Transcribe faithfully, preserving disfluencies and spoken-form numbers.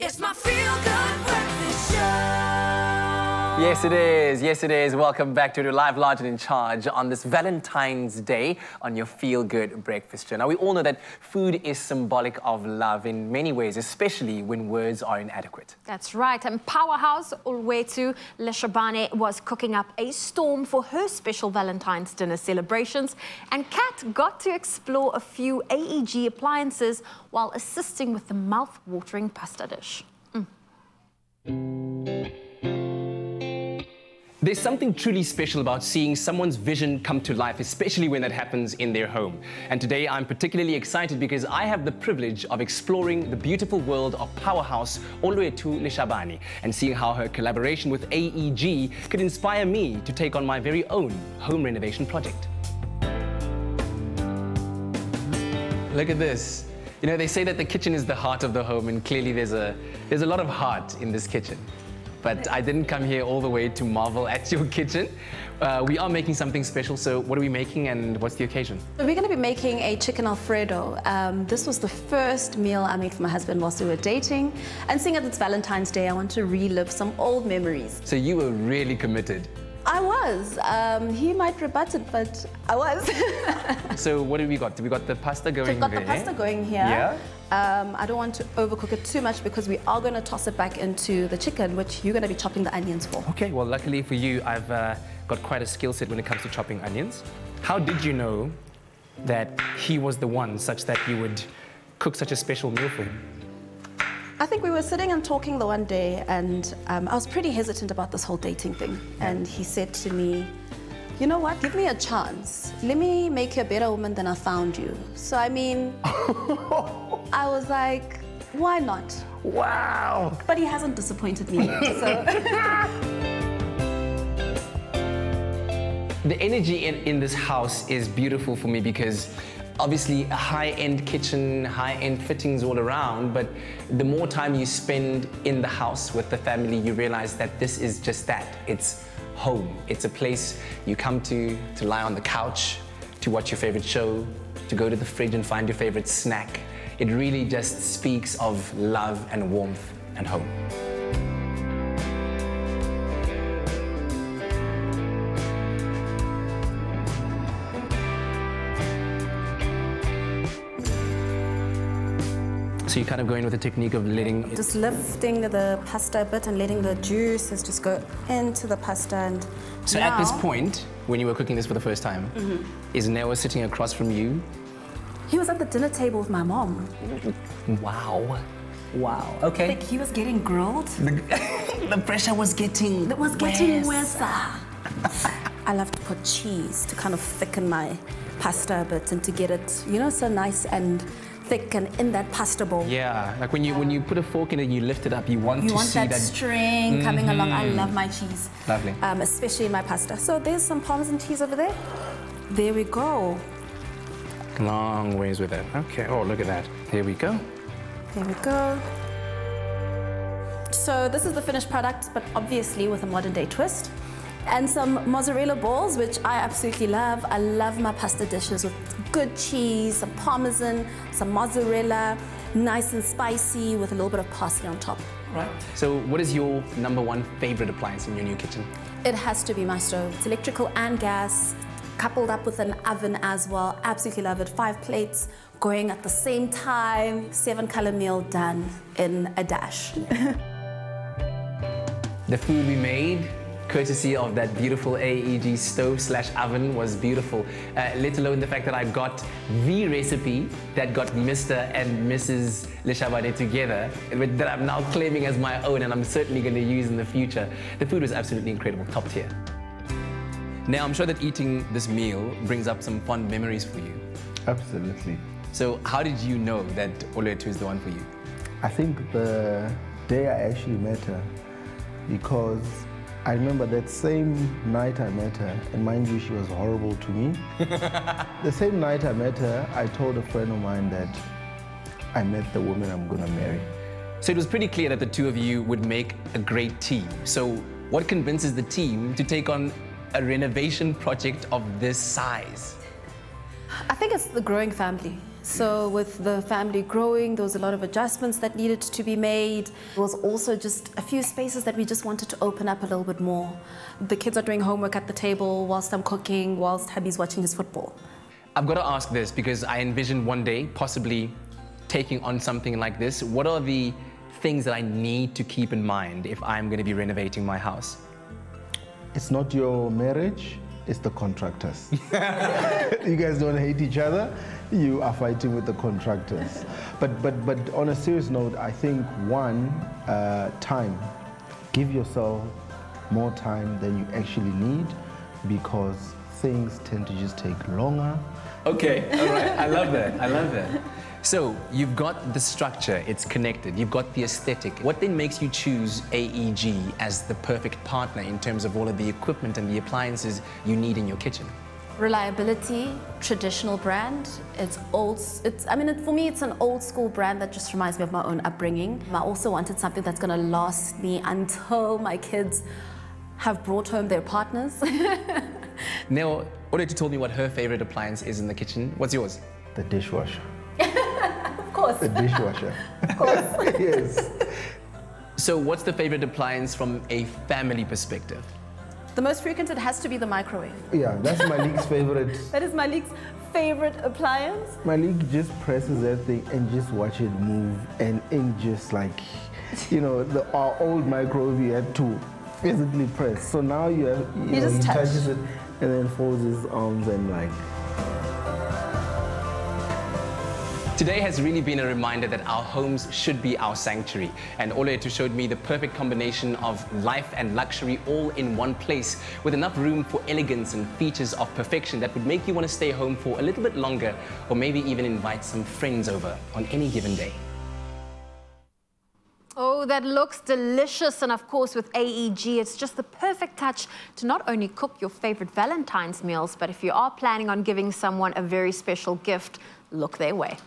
It's my feel-good breakfast show. Yes, it is. Yes, it is. Welcome back to the Live Large and In Charge on this Valentine's Day on your feel-good breakfast show. Now, we all know that food is symbolic of love in many ways, especially when words are inadequate. That's right. And powerhouse Olwethu Leshabane was cooking up a storm for her special Valentine's dinner celebrations. And Kat got to explore a few A E G appliances while assisting with the mouth-watering pasta dish. Mm. There's something truly special about seeing someone's vision come to life, especially when that happens in their home. And today I'm particularly excited because I have the privilege of exploring the beautiful world of powerhouse Olwethu Leshabane and seeing how her collaboration with A E G could inspire me to take on my very own home renovation project. Look at this. You know, they say that the kitchen is the heart of the home, and clearly there's a, there's a lot of heart in this kitchen. But I didn't come here all the way to marvel at your kitchen. Uh, we are making something special, so what are we making and what's the occasion? So we're going to be making a chicken Alfredo. Um, this was the first meal I made for my husband whilst we were dating. And seeing as it's Valentine's Day, I want to relive some old memories. So you were really committed. I was. Um, he might rebut it, but I was. So what do we got? Do we got the pasta going here? We've got there, the pasta going here. Yeah. Um, I don't want to overcook it too much because we are going to toss it back into the chicken, which you're going to be chopping the onions for. Okay. Well, luckily for you, I've uh, got quite a skill set when it comes to chopping onions. How did you know that he was the one such that you would cook such a special meal for him? I think we were sitting and talking the one day, and um, I was pretty hesitant about this whole dating thing. And he said to me, you know what, give me a chance. Let me make you a better woman than I found you. So, I mean, I was like, why not? Wow. But he hasn't disappointed me yet, so. The energy in, in this house is beautiful for me because obviously a high-end kitchen, high-end fittings all around, but the more time you spend in the house with the family, you realize that this is just that. It's home. It's a place you come to to lie on the couch, to watch your favorite show, to go to the fridge and find your favorite snack. It really just speaks of love and warmth and home. So you're kind of going with the technique of letting... Just lifting the pasta a bit and letting the juices just go into the pasta and So now... at this point, when you were cooking this for the first time, mm-hmm. is Neo sitting across from you? He was at the dinner table with my mom. Wow. Wow. Okay. Like he was getting grilled. The, the pressure was getting... It was getting worse. I love to put cheese to kind of thicken my pasta a bit and to get it, you know, so nice and... thick and in that pasta bowl. Yeah, like when you when you put a fork in it, you lift it up. You want you to want see that, that string mm-hmm. coming along. I love my cheese, lovely, um, especially in my pasta. So there's some parmesan cheese over there. There we go. Long ways with it. Okay. Oh, look at that. Here we go. There we go. So this is the finished product, but obviously with a modern day twist. And some mozzarella balls, which I absolutely love. I love my pasta dishes with good cheese, some parmesan, some mozzarella, nice and spicy with a little bit of parsley on top. Right. So what is your number one favorite appliance in your new kitchen? It has to be my stove. It's electrical and gas, coupled up with an oven as well. Absolutely love it. Five plates going at the same time. Seven color meal done in a dash. The food we made, courtesy of that beautiful A E G stove slash oven, was beautiful, uh, let alone the fact that I got the recipe that got Mister and Missus Leshabane together, that I'm now claiming as my own and I'm certainly going to use in the future. The food was absolutely incredible, top tier. Now, I'm sure that eating this meal brings up some fond memories for you. Absolutely. So how did you know that Olwethu is the one for you? I think the day I actually met her, because I remember that same night I met her, and mind you, she was horrible to me. The same night I met her, I told a friend of mine that I met the woman I'm gonna marry. So it was pretty clear that the two of you would make a great team. So what convinces the team to take on a renovation project of this size? I think it's the growing family. So with the family growing, there was a lot of adjustments that needed to be made. There was also just a few spaces that we just wanted to open up a little bit more. The kids are doing homework at the table whilst I'm cooking, whilst Habi's watching his football. I've got to ask this because I envision one day possibly taking on something like this. What are the things that I need to keep in mind if I'm going to be renovating my house? It's not your marriage, it's the contractors. You guys don't hate each other, you are fighting with the contractors. But, but, but on a serious note, I think one, uh, time. Give yourself more time than you actually need because things tend to just take longer. Okay, all right, I love that, I love that. So you've got the structure, it's connected, you've got the aesthetic. What then makes you choose A E G as the perfect partner in terms of all of the equipment and the appliances you need in your kitchen? Reliability, traditional brand. It's old, it's, I mean, it, for me, it's an old school brand that just reminds me of my own upbringing. I also wanted something that's gonna last me until my kids have brought home their partners. Neo, Olwethu told me what her favorite appliance is in the kitchen. What's yours? The dishwasher. The dishwasher. Of course. Yes. So what's the favorite appliance from a family perspective? The most frequent, it has to be the microwave. Yeah, that's Malik's favorite. That is Malik's favorite appliance. Malik just presses that thing and just watch it move and, and just like, you know, the, our old microwave you had to physically press. So now you have, you, you know, just he touch. touches it and then folds his arms and like. Today has really been a reminder that our homes should be our sanctuary, and Olwethu showed me the perfect combination of life and luxury all in one place with enough room for elegance and features of perfection that would make you want to stay home for a little bit longer or maybe even invite some friends over on any given day. Oh, that looks delicious, and of course with A E G, it's just the perfect touch to not only cook your favorite Valentine's meals, but if you are planning on giving someone a very special gift, look their way.